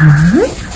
Huh?